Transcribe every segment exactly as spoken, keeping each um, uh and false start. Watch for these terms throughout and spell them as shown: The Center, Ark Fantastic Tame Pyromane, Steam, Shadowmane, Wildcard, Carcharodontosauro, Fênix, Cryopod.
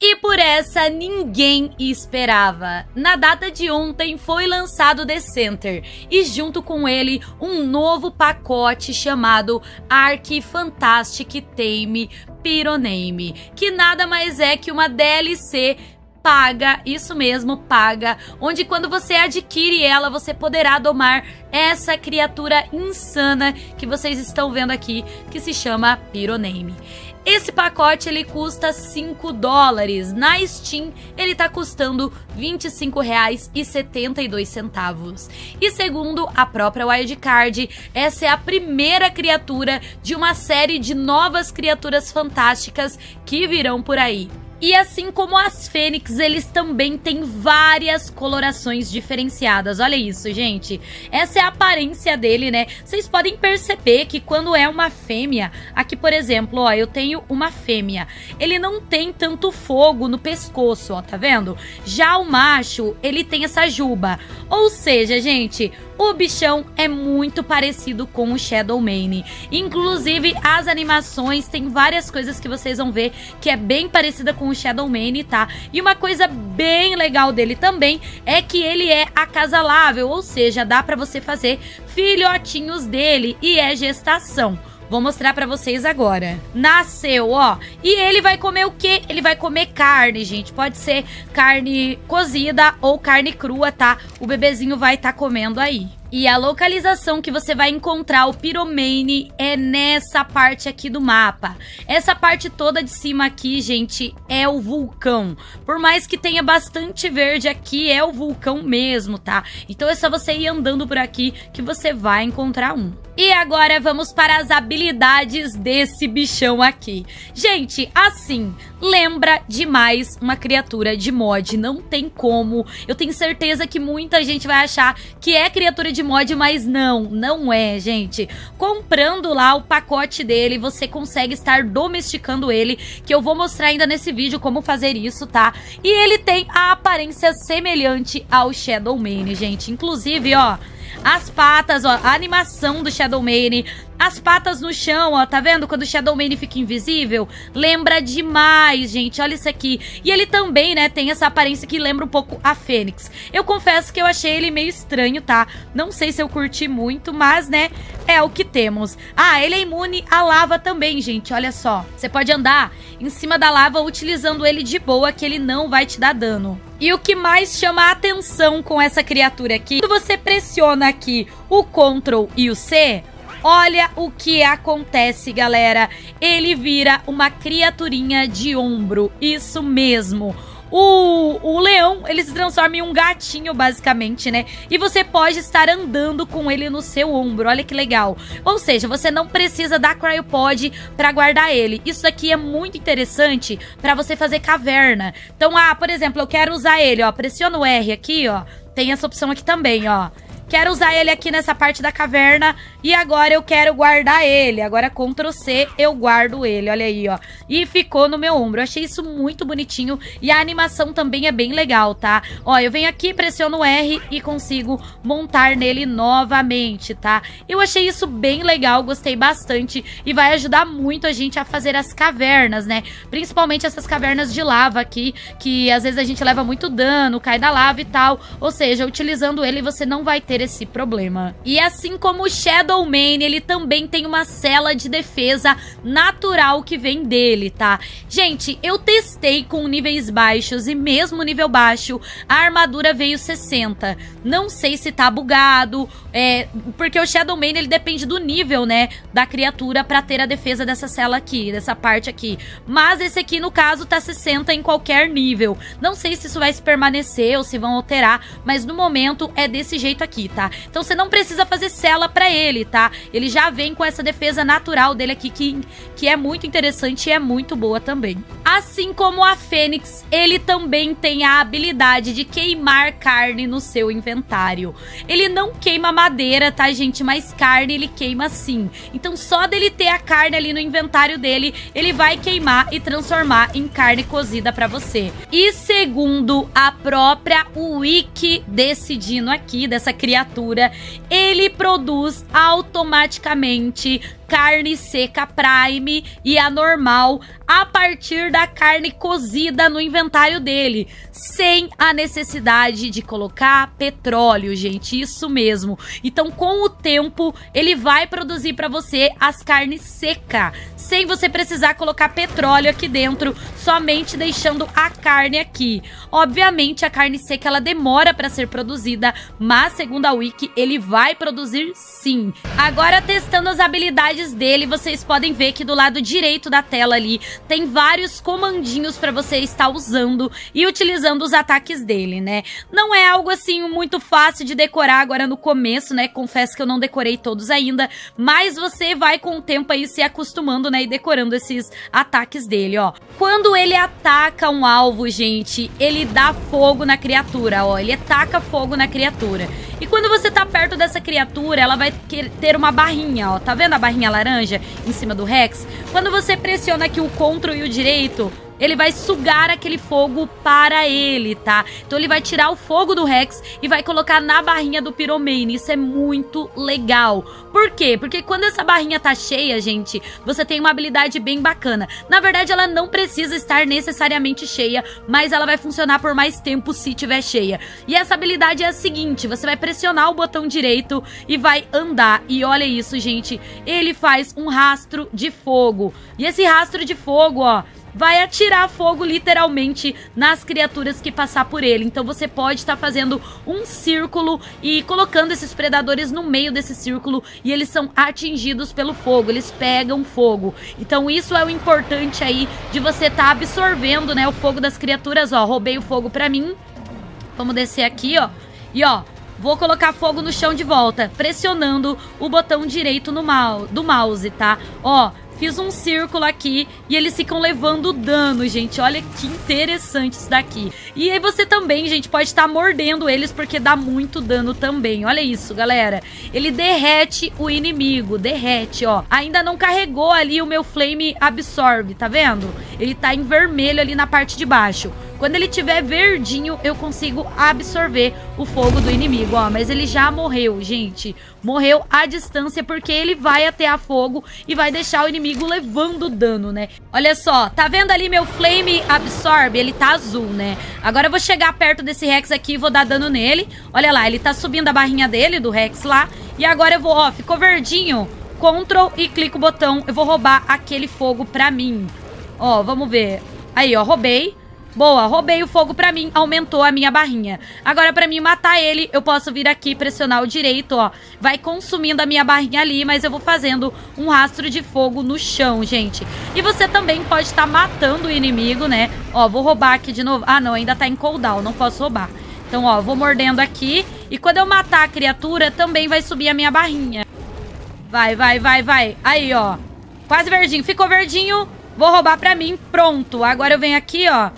E por essa ninguém esperava. Na data de ontem foi lançado The Center e junto com ele um novo pacote chamado Ark Fantastic Tame Pyromane, que nada mais é que uma D L C paga, isso mesmo, paga, onde quando você adquire ela, você poderá domar essa criatura insana que vocês estão vendo aqui, que se chama Pyromane. Esse pacote ele custa cinco dólares, na Steam ele tá custando vinte e cinco reais e setenta e dois centavos. E segundo a própria Wildcard, essa é a primeira criatura de uma série de novas criaturas fantásticas que virão por aí. E assim como as Fênix, eles também têm várias colorações diferenciadas. Olha isso, gente. Essa é a aparência dele, né? Vocês podem perceber que quando é uma fêmea... Aqui, por exemplo, ó, eu tenho uma fêmea. Ele não tem tanto fogo no pescoço, ó, tá vendo? Já o macho, ele tem essa juba. Ou seja, gente... O bichão é muito parecido com o Shadowmane. Inclusive, as animações, tem várias coisas que vocês vão ver que é bem parecida com o Shadowmane, tá? E uma coisa bem legal dele também é que ele é acasalável, ou seja, dá pra você fazer filhotinhos dele e é gestação. Vou mostrar pra vocês agora. Nasceu, ó. E ele vai comer o quê? Ele vai comer carne, gente. Pode ser carne cozida ou carne crua, tá? O bebezinho vai tá comendo aí. E a localização que você vai encontrar o Pyromane é nessa parte aqui do mapa. Essa parte toda de cima aqui, gente, é o vulcão. Por mais que tenha bastante verde aqui, é o vulcão mesmo, tá? Então é só você ir andando por aqui que você vai encontrar um. E agora vamos para as habilidades desse bichão aqui. Gente, assim, lembra demais uma criatura de mod. Não tem como. Eu tenho certeza que muita gente vai achar que é criatura de mod, mas não, não é, gente. Comprando lá o pacote dele, você consegue estar domesticando ele, que eu vou mostrar ainda nesse vídeo como fazer isso, tá? E ele tem a aparência semelhante ao Shadowmane, gente. Inclusive, ó, as patas, ó, a animação do Shadowmane, as patas no chão, ó, tá vendo? Quando o Shadowmane fica invisível, lembra demais, gente, olha isso aqui. E ele também, né, tem essa aparência que lembra um pouco a Fênix. Eu confesso que eu achei ele meio estranho, tá? Não sei se eu curti muito, mas, né, é o que temos. Ah, ele é imune à lava também, gente, olha só. Você pode andar em cima da lava utilizando ele de boa, que ele não vai te dar dano. E o que mais chama a atenção com essa criatura aqui, quando você pressiona aqui o Ctrl e o C, olha o que acontece, galera. Ele vira uma criaturinha de ombro, isso mesmo. O, o leão, ele se transforma em um gatinho, basicamente, né? E você pode estar andando com ele no seu ombro, olha que legal. Ou seja, você não precisa da Cryopod pra guardar ele. Isso aqui é muito interessante pra você fazer caverna. Então, ah, por exemplo, eu quero usar ele, ó. Pressiono o R aqui, ó. Tem essa opção aqui também, ó. Quero usar ele aqui nessa parte da caverna e agora eu quero guardar ele. Agora Ctrl C, eu guardo ele, olha aí, ó. E ficou no meu ombro. Eu achei isso muito bonitinho e a animação também é bem legal, tá? Ó, eu venho aqui, pressiono R e consigo montar nele novamente, tá? Eu achei isso bem legal, gostei bastante e vai ajudar muito a gente a fazer as cavernas, né? Principalmente essas cavernas de lava aqui, que às vezes a gente leva muito dano, cai da lava e tal. Ou seja, utilizando ele você não vai ter esse problema. E assim como o Shadowmane, ele também tem uma cela de defesa natural que vem dele, tá? Gente, eu testei com níveis baixos e mesmo nível baixo, a armadura veio sessenta. Não sei se tá bugado, é, porque o Shadowmane, ele depende do nível, né, da criatura pra ter a defesa dessa cela aqui, dessa parte aqui. Mas esse aqui, no caso, tá sessenta em qualquer nível. Não sei se isso vai se permanecer ou se vão alterar, mas no momento é desse jeito aqui, tá? Então você não precisa fazer cela pra ele, tá? Ele já vem com essa defesa natural dele aqui, que, que é muito interessante e é muito boa também. Assim como a Fênix, ele também tem a habilidade de queimar carne no seu inventário. Ele não queima madeira, tá, gente? Mas carne ele queima sim. Então só dele ter a carne ali no inventário dele, ele vai queimar e transformar em carne cozida pra você. E segundo a própria Wiki decidindo aqui, dessa criatura, ele produz automaticamente carne seca prime e a normal a partir da carne cozida no inventário dele, sem a necessidade de colocar petróleo, gente, isso mesmo. Então, com o tempo, ele vai produzir para você as carnes secas, sem você precisar colocar petróleo aqui dentro, somente deixando a carne aqui. Obviamente, a carne seca ela demora para ser produzida, mas segundo a Wiki, ele vai produzir sim. Agora, testando as habilidades dele, vocês podem ver que do lado direito da tela ali, tem vários comandinhos para você estar usando e utilizando os ataques dele, né? Não é algo assim muito fácil de decorar agora no começo, né? Confesso que eu não decorei todos ainda, mas você vai com o tempo aí se acostumando, né? E decorando esses ataques dele, ó. Quando ele ataca um alvo, gente, ele dá fogo na criatura, ó. Ele ataca fogo na criatura. E quando você tá perto dessa criatura, ela vai ter uma barrinha, ó. Tá vendo a barrinha laranja em cima do Rex? Quando você pressiona aqui o control e o direito, ele vai sugar aquele fogo para ele, tá? Então ele vai tirar o fogo do Rex e vai colocar na barrinha do Pyromane. Isso é muito legal. Por quê? Porque quando essa barrinha tá cheia, gente, você tem uma habilidade bem bacana. Na verdade, ela não precisa estar necessariamente cheia, mas ela vai funcionar por mais tempo se tiver cheia. E essa habilidade é a seguinte, você vai pressionar o botão direito e vai andar. E olha isso, gente, ele faz um rastro de fogo. E esse rastro de fogo, ó, vai atirar fogo literalmente nas criaturas que passar por ele. Então você pode estar fazendo um círculo e colocando esses predadores no meio desse círculo e eles são atingidos pelo fogo, eles pegam fogo. Então isso é o importante aí de você estar absorvendo, né, o fogo das criaturas. Ó, roubei o fogo pra mim. Vamos descer aqui, ó. E ó, vou colocar fogo no chão de volta, pressionando o botão direito no mouse, do mouse, tá? Ó, fiz um círculo aqui e eles ficam levando dano, gente. Olha que interessante isso daqui. E aí você também, gente, pode estar mordendo eles porque dá muito dano também. Olha isso, galera. Ele derrete o inimigo, derrete, ó. Ainda não carregou ali o meu flame absorve, tá vendo? Ele tá em vermelho ali na parte de baixo. Quando ele tiver verdinho, eu consigo absorver o fogo do inimigo, ó. Mas ele já morreu, gente. Morreu à distância porque ele vai atear fogo e vai deixar o inimigo levando dano, né? Olha só, tá vendo ali meu flame absorbe? Ele tá azul, né? Agora eu vou chegar perto desse Rex aqui e vou dar dano nele. Olha lá, ele tá subindo a barrinha dele, do Rex lá. E agora eu vou, ó, ficou verdinho. Ctrl e clico o botão. Eu vou roubar aquele fogo pra mim. Ó, vamos ver. Aí, ó, roubei. Boa, roubei o fogo pra mim, aumentou a minha barrinha. Agora pra mim matar ele, eu posso vir aqui e pressionar o direito, ó. Vai consumindo a minha barrinha ali, mas eu vou fazendo um rastro de fogo no chão, gente. E você também pode estar matando o inimigo, né? Ó, vou roubar aqui de novo. Ah, não, ainda tá em cooldown, não posso roubar. Então, ó, vou mordendo aqui. E quando eu matar a criatura, também vai subir a minha barrinha. Vai, vai, vai, vai. Aí, ó. Quase verdinho, ficou verdinho. Vou roubar pra mim, pronto. Agora eu venho aqui, ó.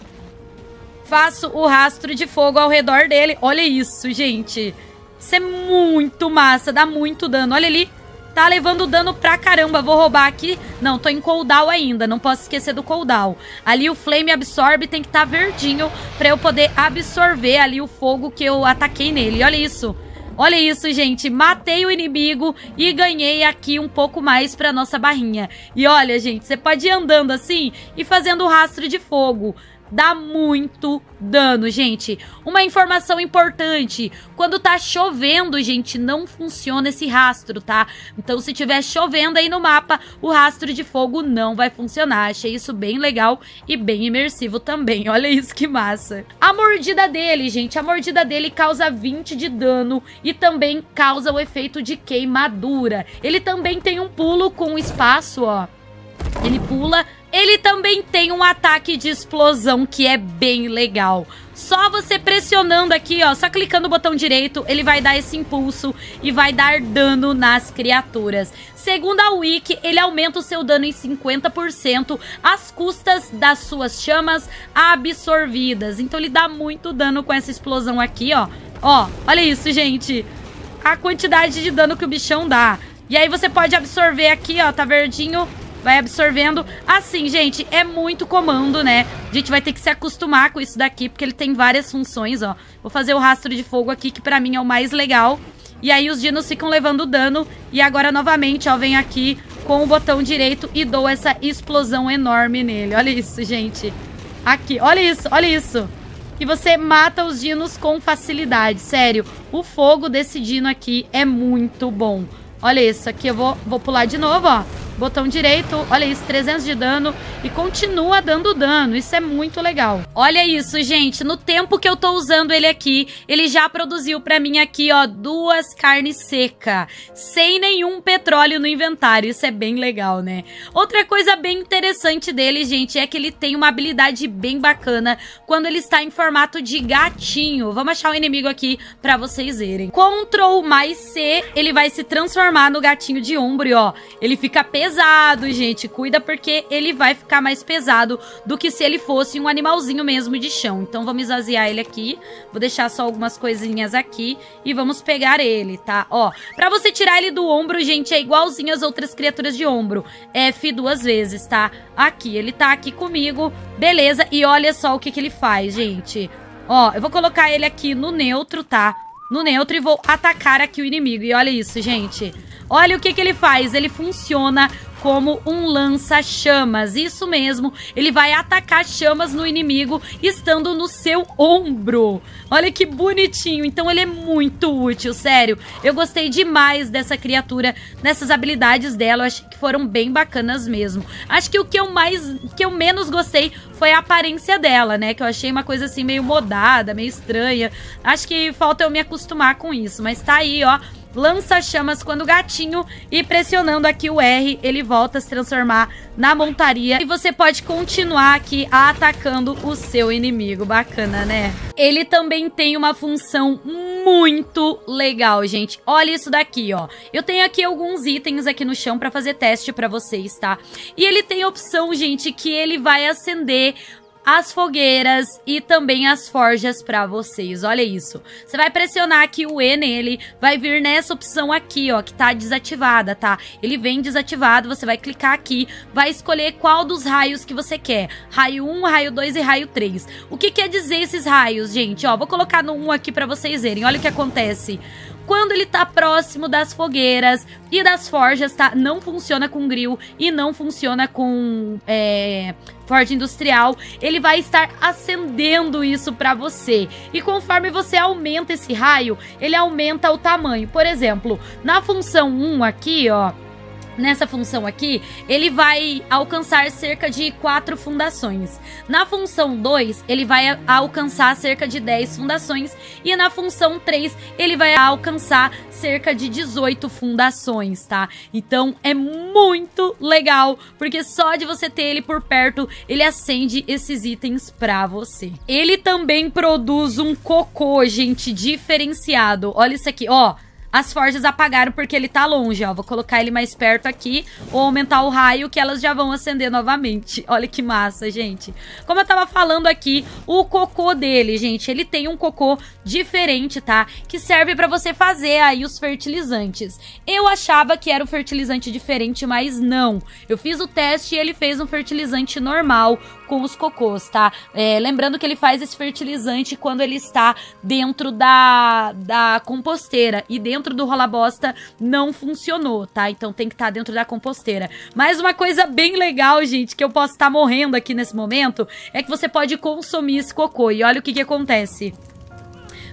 Faço o rastro de fogo ao redor dele. Olha isso, gente. Isso é muito massa. Dá muito dano. Olha ali. Tá levando dano pra caramba. Vou roubar aqui. Não, tô em cooldown ainda. Não posso esquecer do cooldown. Ali o flame absorve. Tem que tá verdinho pra eu poder absorver ali o fogo que eu ataquei nele. Olha isso. Olha isso, gente. Matei o inimigo e ganhei aqui um pouco mais pra nossa barrinha. E olha, gente. Você pode ir andando assim e fazendo o rastro de fogo. Dá muito dano, gente. Uma informação importante, quando tá chovendo, gente, não funciona esse rastro, tá? Então, se tiver chovendo aí no mapa, o rastro de fogo não vai funcionar. Achei isso bem legal e bem imersivo também. Olha isso, que massa. A mordida dele, gente, a mordida dele causa vinte de dano e também causa o efeito de queimadura. Ele também tem um pulo com espaço, ó. Ele pula. Ele também tem um ataque de explosão que é bem legal. Só você pressionando aqui, ó, só clicando o botão direito, ele vai dar esse impulso e vai dar dano nas criaturas. Segundo a Wiki, ele aumenta o seu dano em cinquenta por cento às custas das suas chamas absorvidas. Então ele dá muito dano com essa explosão aqui, ó. Ó, olha isso, gente. A quantidade de dano que o bichão dá. E aí você pode absorver aqui, ó, tá verdinho. Vai absorvendo. Assim, gente, é muito comando, né? A gente vai ter que se acostumar com isso daqui, porque ele tem várias funções, ó. Vou fazer o rastro de fogo aqui, que pra mim é o mais legal. E aí os dinos ficam levando dano. E agora, novamente, ó, venho aqui, com o botão direito e dou essa explosão enorme nele. Olha isso, gente. Aqui, olha isso, olha isso. E você mata os dinos com facilidade, sério. O fogo desse dino aqui é muito bom. Olha isso, aqui eu vou, vou pular de novo, ó. Botão direito, olha isso, trezentos de dano. E continua dando dano, isso é muito legal. Olha isso, gente, no tempo que eu tô usando ele aqui, ele já produziu pra mim aqui, ó, duas carnes secas, sem nenhum petróleo no inventário, isso é bem legal, né? Outra coisa bem interessante dele, gente, é que ele tem uma habilidade bem bacana quando ele está em formato de gatinho. Vamos achar o inimigo aqui pra vocês verem. Ctrl mais C, ele vai se transformar no gatinho de ombro, ó. Ele fica pesado. Pesado, gente, cuida porque ele vai ficar mais pesado do que se ele fosse um animalzinho mesmo de chão. Então vamos esvaziar ele aqui, vou deixar só algumas coisinhas aqui e vamos pegar ele, tá? Ó, pra você tirar ele do ombro, gente, é igualzinho as outras criaturas de ombro, F duas vezes, tá? Aqui, ele tá aqui comigo, beleza, e olha só o que que ele faz, gente. Ó, eu vou colocar ele aqui no neutro, tá? No neutro e vou atacar aqui o inimigo. E olha isso, gente. Olha o que que ele faz. Ele funciona como um lança-chamas. Isso mesmo. Ele vai atacar chamas no inimigo estando no seu ombro. Olha que bonitinho. Então ele é muito útil, sério. Eu gostei demais dessa criatura, dessas habilidades dela. Eu achei que foram bem bacanas mesmo. Acho que o que eu mais, que eu menos gostei foi a aparência dela, né? Que eu achei uma coisa assim meio modada, meio estranha. Acho que falta eu me acostumar com isso. Mas tá aí, ó. Lança chamas quando gatinho e pressionando aqui o R, ele volta a se transformar na montaria. E você pode continuar aqui atacando o seu inimigo. Bacana, né? Ele também tem uma função muito legal, gente. Olha isso daqui, ó. Eu tenho aqui alguns itens aqui no chão pra fazer teste pra vocês, tá? E ele tem a opção, gente, que ele vai acender as fogueiras e também as forjas pra vocês, olha isso. Você vai pressionar aqui o E nele, vai vir nessa opção aqui, ó, que tá desativada, tá? Ele vem desativado, você vai clicar aqui, vai escolher qual dos raios que você quer. Raio um, raio dois e raio três. O que quer dizer esses raios, gente? Ó, vou colocar no um aqui pra vocês verem, olha o que acontece. Quando ele tá próximo das fogueiras e das forjas, tá? Não funciona com grill e não funciona com é, forja industrial. Ele vai estar acendendo isso pra você. E conforme você aumenta esse raio, ele aumenta o tamanho. Por exemplo, na função um aqui, ó. Nessa função aqui, ele vai alcançar cerca de quatro fundações. Na função dois, ele vai alcançar cerca de dez fundações. E na função três, ele vai alcançar cerca de dezoito fundações, tá? Então, é muito legal, porque só de você ter ele por perto, ele acende esses itens pra você. Ele também produz um cocô, gente, diferenciado. Olha isso aqui, ó. As forjas apagaram porque ele tá longe, ó. Vou colocar ele mais perto aqui ou aumentar o raio que elas já vão acender novamente. Olha que massa, gente. Como eu tava falando aqui, o cocô dele, gente, ele tem um cocô diferente, tá? Que serve pra você fazer aí os fertilizantes. Eu achava que era um fertilizante diferente, mas não. Eu fiz o teste e ele fez um fertilizante normal com os cocôs, tá? É, lembrando que ele faz esse fertilizante quando ele está dentro da, da composteira e dentro do rola-bosta não funcionou, tá? Então tem que estar dentro da composteira. Mas uma coisa bem legal, gente, que eu posso estar morrendo aqui nesse momento, é que você pode consumir esse cocô. E olha o que que acontece.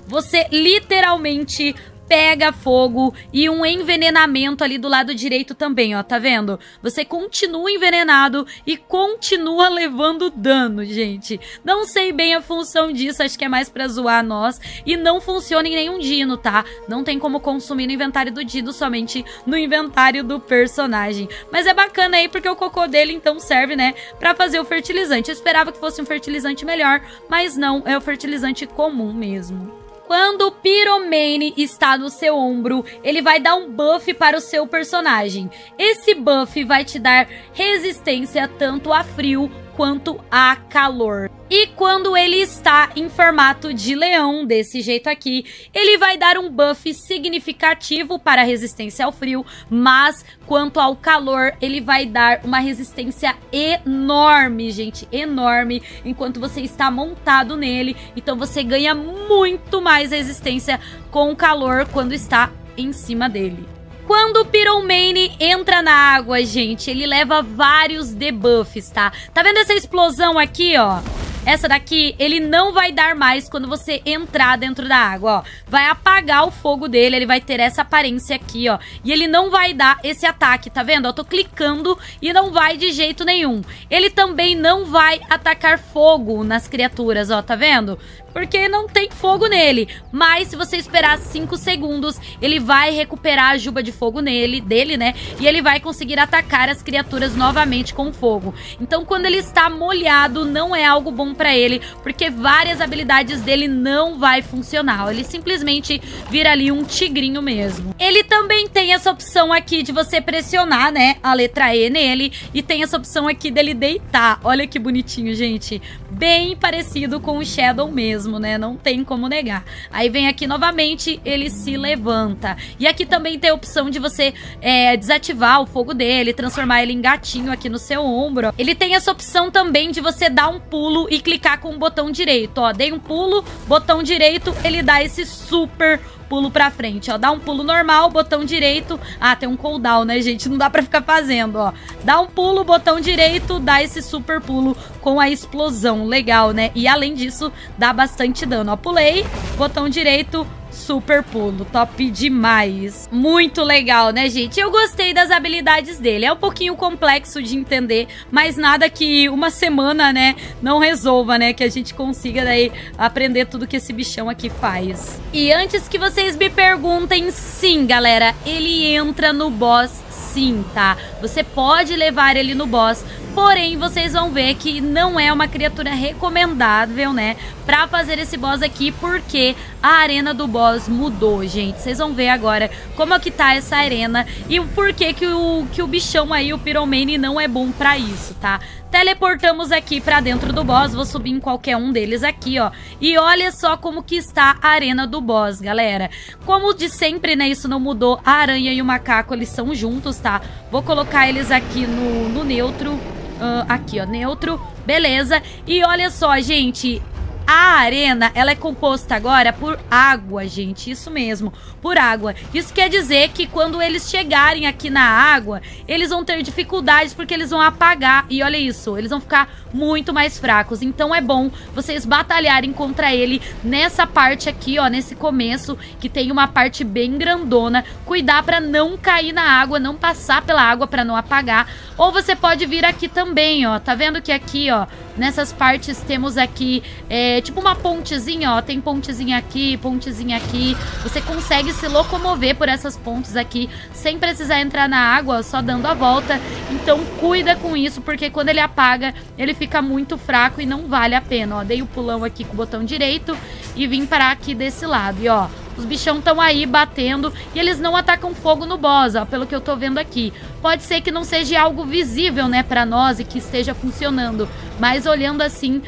Você literalmente pega fogo e um envenenamento ali do lado direito também, ó, tá vendo? Você continua envenenado e continua levando dano, gente. Não sei bem a função disso, acho que é mais pra zoar nós. E não funciona em nenhum dino, tá? Não tem como consumir no inventário do dino, somente no inventário do personagem. Mas é bacana aí, porque o cocô dele, então, serve, né, pra fazer o fertilizante. Eu esperava que fosse um fertilizante melhor, mas não, é o fertilizante comum mesmo. Quando o Pyromane está no seu ombro, ele vai dar um buff para o seu personagem. Esse buff vai te dar resistência tanto a frio quanto a calor. E quando ele está em formato de leão, desse jeito aqui, ele vai dar um buff significativo para a resistência ao frio, mas quanto ao calor, ele vai dar uma resistência enorme, gente, enorme, enquanto você está montado nele. Então você ganha muito mais resistência com o calor quando está em cima dele. Quando o Pyromane entra na água, gente, ele leva vários debuffs, tá? Tá vendo essa explosão aqui, ó? Essa daqui, ele não vai dar mais quando você entrar dentro da água, ó. Vai apagar o fogo dele, ele vai ter essa aparência aqui, ó. E ele não vai dar esse ataque, tá vendo? Eu tô clicando e não vai de jeito nenhum. Ele também não vai atacar fogo nas criaturas, ó, tá vendo? Porque não tem fogo nele. Mas se você esperar cinco segundos, ele vai recuperar a juba de fogo nele, dele, né? E ele vai conseguir atacar as criaturas novamente com fogo. Então, quando ele está molhado, não é algo bom pra ele, porque várias habilidades dele não vai funcionar. Ele simplesmente vira ali um tigrinho mesmo. Ele também tem essa opção aqui de você pressionar, né, a letra E nele. E tem essa opção aqui dele deitar. Olha que bonitinho, gente. Bem parecido com o Shadow mesmo. Né? Não tem como negar. Aí vem aqui novamente, ele se levanta. E aqui também tem a opção de você é, desativar o fogo dele, transformar ele em gatinho aqui no seu ombro. Ele tem essa opção também de você dar um pulo e clicar com o botão direito. Ó, dei um pulo, botão direito, ele dá esse super pulo pra frente, ó, dá um pulo normal, botão direito, ah, tem um cooldown, né, gente, não dá pra ficar fazendo, ó, dá um pulo, botão direito, dá esse super pulo com a explosão, legal, né, e além disso, dá bastante dano, ó, pulei, botão direito, super pulo, top demais. Muito legal, né, gente? Eu gostei das habilidades dele. É um pouquinho complexo de entender, mas nada que uma semana, né, não resolva, né? Que a gente consiga, daí, aprender tudo que esse bichão aqui faz. E antes que vocês me perguntem, sim, galera, ele entra no boss, sim, tá? Você pode levar ele no boss, porém, vocês vão ver que não é uma criatura recomendável, né, pra fazer esse boss aqui, porque a arena do boss mudou, gente. Vocês vão ver agora como é que tá essa arena e o porquê que o, que o bichão aí, o Pyromane, não é bom pra isso, tá? Teleportamos aqui pra dentro do boss, vou subir em qualquer um deles aqui, ó. E olha só como que está a arena do boss, galera. Como de sempre, né, isso não mudou, a aranha e o macaco, eles são juntos, tá? Vou colocar eles aqui no, no neutro. Uh, aqui, ó, neutro, beleza. E olha só, gente, a arena, ela é composta agora por água, gente, isso mesmo, por água. Isso quer dizer que quando eles chegarem aqui na água, eles vão ter dificuldades porque eles vão apagar. E olha isso, eles vão ficar muito mais fracos. Então é bom vocês batalharem contra ele nessa parte aqui, ó, nesse começo, que tem uma parte bem grandona. Cuidar pra não cair na água, não passar pela água pra não apagar. Ou você pode vir aqui também, ó, tá vendo que aqui, ó, nessas partes temos aqui, é, tipo uma pontezinha, ó, tem pontezinha aqui, pontezinha aqui. Você consegue se locomover por essas pontes aqui sem precisar entrar na água, ó, só dando a volta. Então cuida com isso, porque quando ele apaga, ele fica muito fraco e não vale a pena, ó. Dei o pulão aqui com o botão direito e vim parar aqui desse lado, e ó, os bichão estão aí batendo e eles não atacam fogo no boss, ó, pelo que eu tô vendo aqui. Pode ser que não seja algo visível, né, pra nós e que esteja funcionando, mas olhando assim,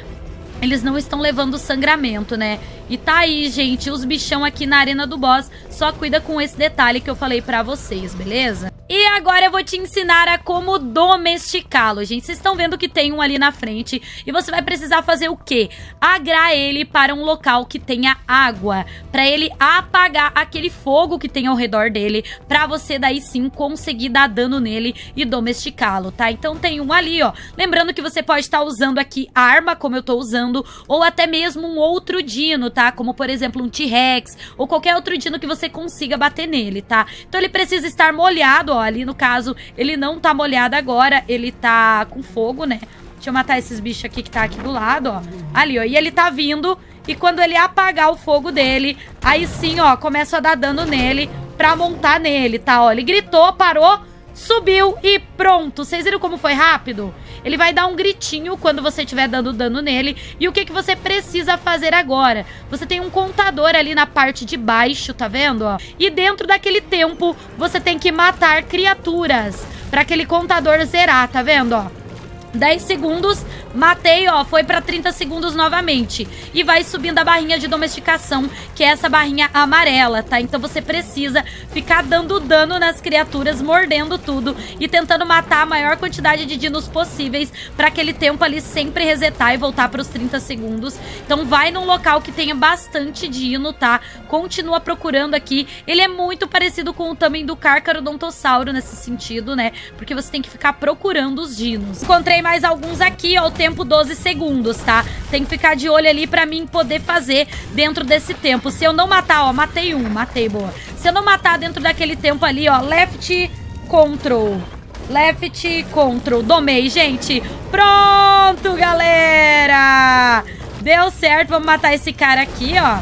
eles não estão levando sangramento, né? E tá aí, gente, os bichão aqui na arena do boss. Só cuida com esse detalhe que eu falei pra vocês, beleza? E agora eu vou te ensinar a como domesticá-lo, gente. Vocês estão vendo que tem um ali na frente. E você vai precisar fazer o quê? Agrar ele para um local que tenha água, pra ele apagar aquele fogo que tem ao redor dele, pra você daí sim conseguir dar dano nele e domesticá-lo, tá? Então tem um ali, ó. Lembrando que você pode estar usando aqui arma, como eu tô usando, ou até mesmo um outro dino, tá? Como por exemplo um T-Rex, ou qualquer outro dino que você consiga bater nele, tá? Então ele precisa estar molhado, ó. Ali no caso, ele não tá molhado agora, ele tá com fogo, né? Deixa eu matar esses bichos aqui que tá aqui do lado, ó. Ali, ó, e ele tá vindo. E quando ele apagar o fogo dele, aí sim, ó, começa a dar dano nele pra montar nele, tá? Ó, ele gritou, parou, subiu e pronto. Vocês viram como foi rápido? Ele vai dar um gritinho quando você estiver dando dano nele. E o que, que você precisa fazer agora? Você tem um contador ali na parte de baixo, tá vendo? Ó? E dentro daquele tempo, você tem que matar criaturas pra aquele contador zerar, tá vendo? Ó? dez segundos, Matei, ó, foi pra trinta segundos novamente. E vai subindo a barrinha de domesticação, que é essa barrinha amarela, tá? Então você precisa ficar dando dano nas criaturas, mordendo tudo e tentando matar a maior quantidade de dinos possíveis pra aquele tempo ali sempre resetar e voltar pros trinta segundos. Então vai num local que tenha bastante dino, tá? Continua procurando aqui. Ele é muito parecido com o tamanho do Carcharodontosauro nesse sentido, né? Porque você tem que ficar procurando os dinos. Encontrei mais alguns aqui, ó, o tempo doze segundos, tá? Tem que ficar de olho ali pra mim poder fazer dentro desse tempo. Se eu não matar, ó, matei um, matei, boa. Se eu não matar dentro daquele tempo ali, ó, left control, left control, domei, gente. Pronto, galera! Deu certo, vamos matar esse cara aqui, ó.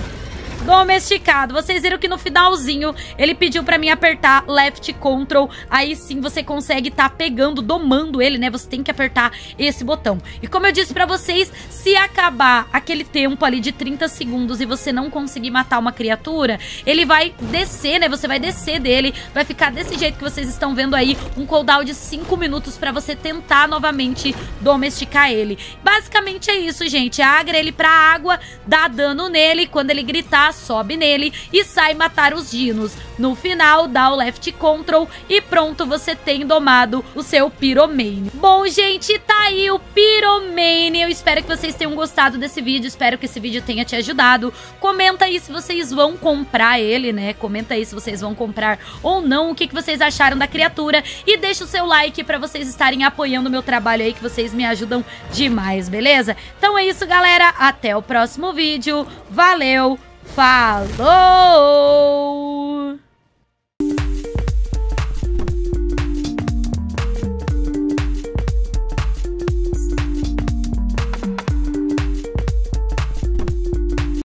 Domesticado. Vocês viram que no finalzinho ele pediu pra mim apertar Left Control. Aí sim você consegue tá pegando, domando ele, né? Você tem que apertar esse botão. E como eu disse pra vocês, se acabar aquele tempo ali de trinta segundos e você não conseguir matar uma criatura, ele vai descer, né? Você vai descer dele. Vai ficar desse jeito que vocês estão vendo aí. Um cooldown de cinco minutos pra você tentar novamente domesticar ele. Basicamente é isso, gente. Agra ele pra água, dá dano nele. Quando ele gritar, sobe nele e sai matar os dinos. No final, dá o left control e pronto, você tem domado o seu Pyromane. Bom, gente, tá aí o Pyromane. Eu espero que vocês tenham gostado desse vídeo, espero que esse vídeo tenha te ajudado. Comenta aí se vocês vão comprar ele, né? Comenta aí se vocês vão comprar ou não, o que, que vocês acharam da criatura e deixa o seu like pra vocês estarem apoiando o meu trabalho aí, que vocês me ajudam demais, beleza? Então é isso, galera. Até o próximo vídeo. Valeu! Falou!